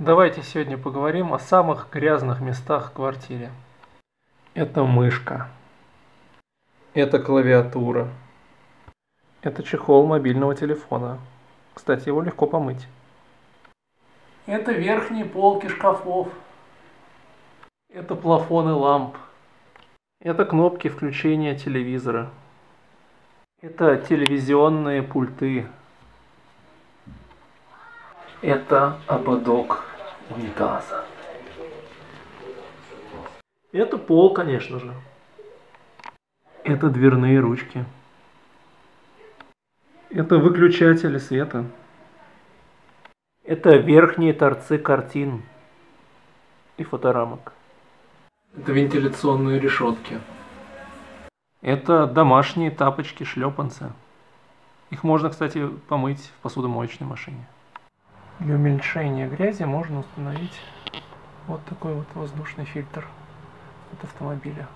Давайте сегодня поговорим о самых грязных местах в квартире. Это мышка. Это клавиатура. Это чехол мобильного телефона. Кстати, его легко помыть. Это верхние полки шкафов. Это плафоны ламп. Это кнопки включения телевизора. Это телевизионные пульты. Это ободок унитаза. Это пол, конечно же. Это дверные ручки. Это выключатели света. Это верхние торцы картин и фоторамок. Это вентиляционные решетки. Это домашние тапочки-шлепанцы. Их можно, кстати, помыть в посудомоечной машине. Для уменьшения грязи можно установить вот такой вот воздушный фильтр от автомобиля.